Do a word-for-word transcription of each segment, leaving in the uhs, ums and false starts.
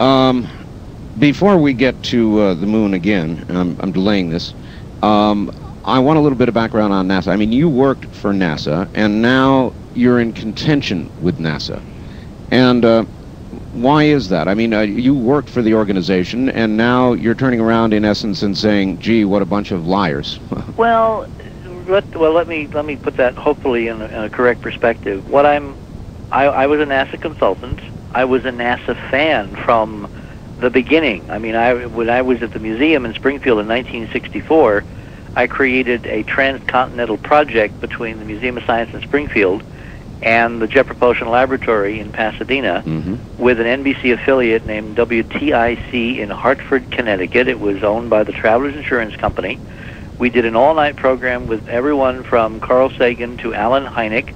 Um, before we get to uh, the moon again, I'm, I'm delaying this, um, I want a little bit of background on NASA. I mean, you worked for NASA, and now you're in contention with NASA. And uh, why is that? I mean, uh, you worked for the organization, and now you're turning around, in essence, and saying, gee, what a bunch of liars. Well, let, well, let me let me put that, hopefully, in a, in a correct perspective. What I'm, I, I was a NASA consultant. I was a NASA fan from the beginning. I mean, I, when I was at the museum in Springfield in nineteen sixty-four, I created a transcontinental project between the Museum of Science in Springfield and the Jet Propulsion Laboratory in Pasadena, mm-hmm. with an N B C affiliate named W T I C in Hartford, Connecticut. It was owned by the Travelers Insurance Company. We did an all-night program with everyone from Carl Sagan to Alan Hynek.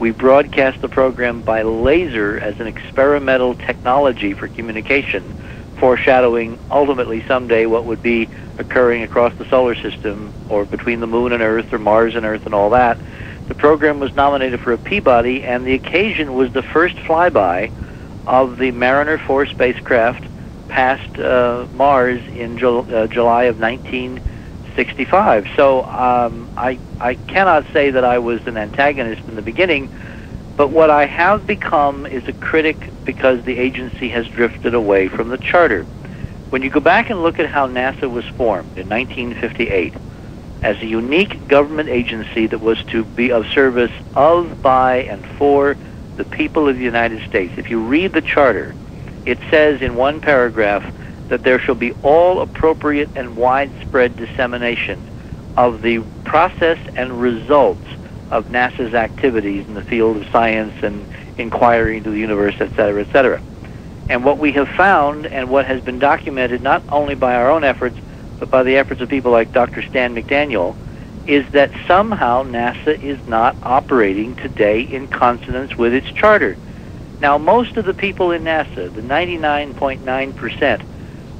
We broadcast the program by laser as an experimental technology for communication, foreshadowing ultimately someday what would be occurring across the solar system, or between the moon and Earth, or Mars and Earth, and all that. The program was nominated for a Peabody, and the occasion was the first flyby of the Mariner four spacecraft past uh, Mars in Ju uh, July of nineteen sixty-five. So um, I, I cannot say that I was an antagonist in the beginning, but what I have become is a critic because the agency has drifted away from the charter. When you go back and look at how NASA was formed in nineteen fifty-eight as a unique government agency that was to be of service of, by, and for the people of the United States, if you read the charter, it says in one paragraph that there shall be all appropriate and widespread dissemination of the process and results of NASA's activities in the field of science and inquiry into the universe, et cetera, et cetera. And what we have found, and what has been documented not only by our own efforts, but by the efforts of people like Doctor Stan McDaniel, is that somehow NASA is not operating today in consonance with its charter. Now, most of the people in NASA, the ninety-nine point nine percent,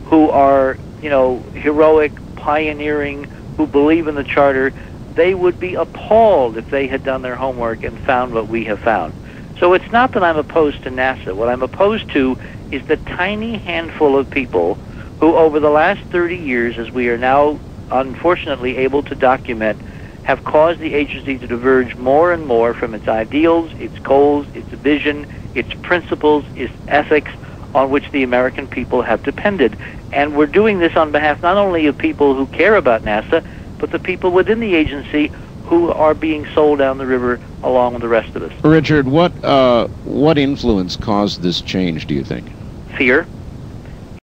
who are, you know, heroic, pioneering, who believe in the charter, they would be appalled if they had done their homework and found what we have found. So it's not that I'm opposed to NASA. What I'm opposed to is the tiny handful of people who, over the last thirty years, as we are now unfortunately able to document, have caused the agency to diverge more and more from its ideals, its goals, its vision, its principles, its ethics, on which the American people have depended. And we're doing this on behalf not only of people who care about NASA, but the people within the agency who are being sold down the river along with the rest of us. Richard, what, uh, what influence caused this change, do you think? Fear.